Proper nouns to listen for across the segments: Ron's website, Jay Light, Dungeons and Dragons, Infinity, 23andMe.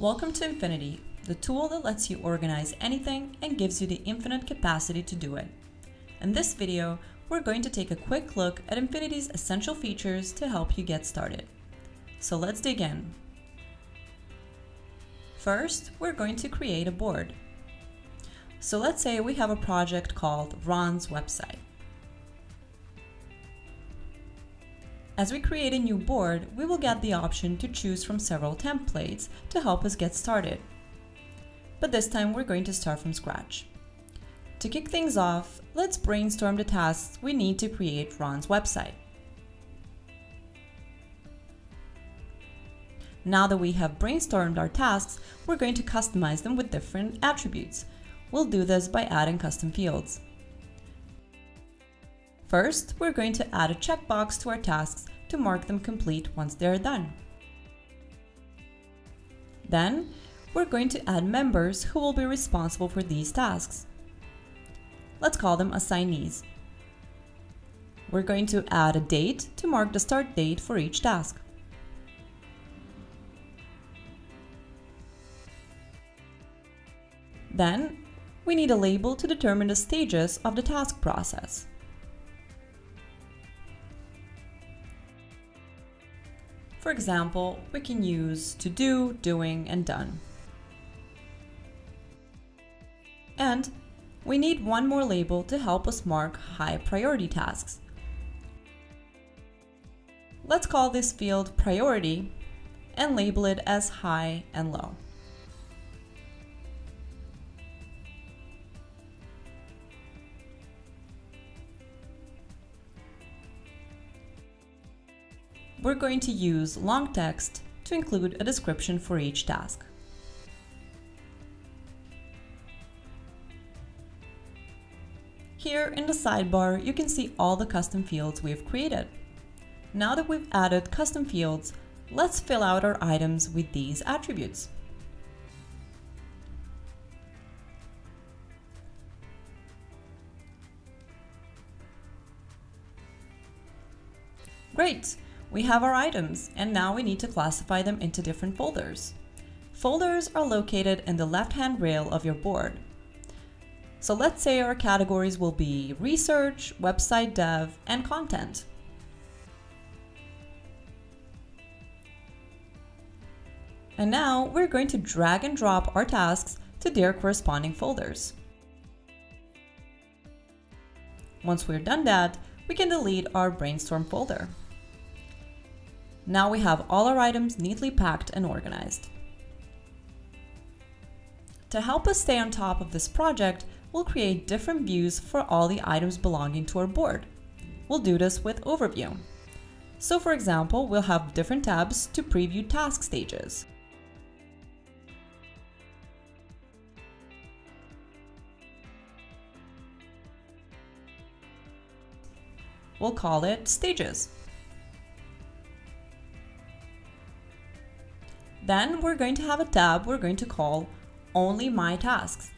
Welcome to Infinity, the tool that lets you organize anything and gives you the infinite capacity to do it. In this video, we're going to take a quick look at Infinity's essential features to help you get started. So let's dig in. First, we're going to create a board. So let's say we have a project called Ron's website. As we create a new board, we will get the option to choose from several templates to help us get started. But this time we're going to start from scratch. To kick things off, let's brainstorm the tasks we need to create Ron's website. Now that we have brainstormed our tasks, we're going to customize them with different attributes. We'll do this by adding custom fields. First, we're going to add a checkbox to our tasks to mark them complete once they are done. Then, we're going to add members who will be responsible for these tasks. Let's call them assignees. We're going to add a date to mark the start date for each task. Then, we need a label to determine the stages of the task process. For example, we can use to do, doing, and done. And we need one more label to help us mark high priority tasks. Let's call this field priority and label it as high and low. We're going to use long text to include a description for each task. Here in the sidebar, you can see all the custom fields we've created. Now that we've added custom fields, let's fill out our items with these attributes. Great! We have our items, and now we need to classify them into different folders. Folders are located in the left-hand rail of your board. So let's say our categories will be research, website dev, and content. And now we're going to drag and drop our tasks to their corresponding folders. Once we're done that, we can delete our brainstorm folder. Now we have all our items neatly packed and organized. To help us stay on top of this project, we'll create different views for all the items belonging to our board. We'll do this with Overview. So for example, we'll have different tabs to preview task stages. We'll call it Stages. Then we're going to have a tab we're going to call Only My Tasks.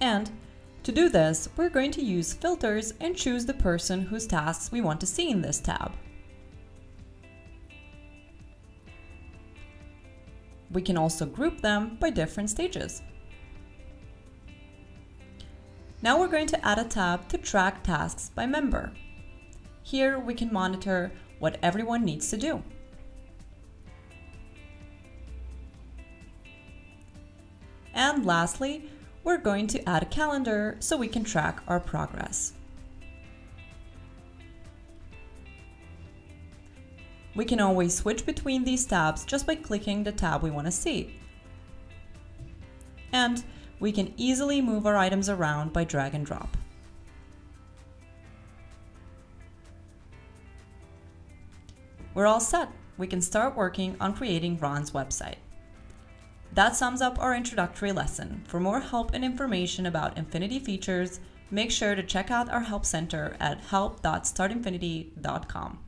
And to do this, we're going to use filters and choose the person whose tasks we want to see in this tab. We can also group them by different stages. Now we're going to add a tab to track tasks by member. Here we can monitor what everyone needs to do. And lastly, we're going to add a calendar so we can track our progress. We can always switch between these tabs just by clicking the tab we want to see. And we can easily move our items around by drag and drop. We're all set. We can start working on creating Ron's website. That sums up our introductory lesson. For more help and information about Infinity features, make sure to check out our Help Center at help.startinfinity.com.